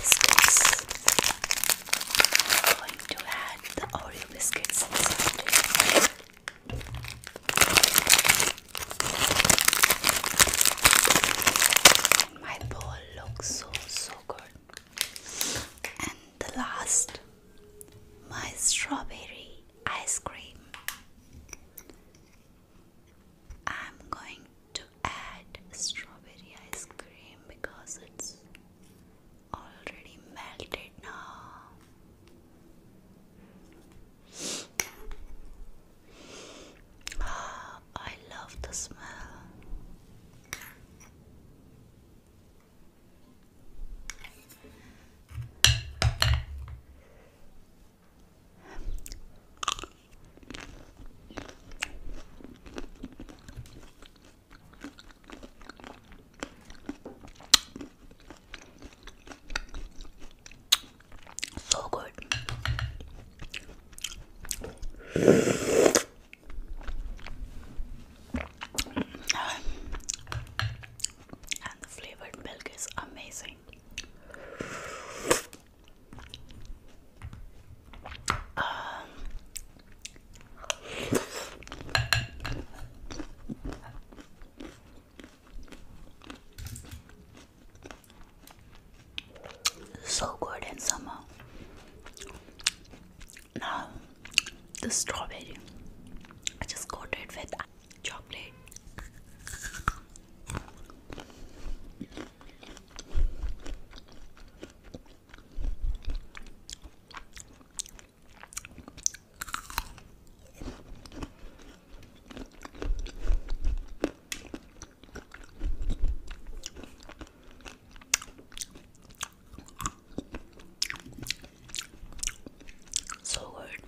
biscuits. I'm going to add the Oreo biscuits inside it. My bowl looks so good. And the last, my strawberry ice cream. The smell. So good. Amazing. So good in summer. Now the strawberry, I just coated it with chocolate. So good.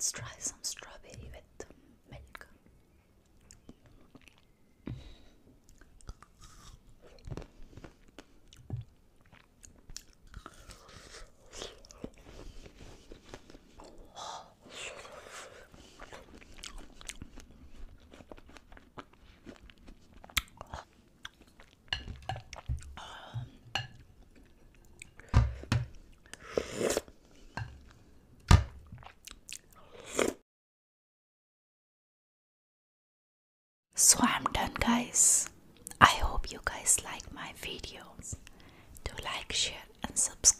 Let's try some strawberry with milk. So I'm done, guys. I hope you guys like my videos. Do like, share and subscribe.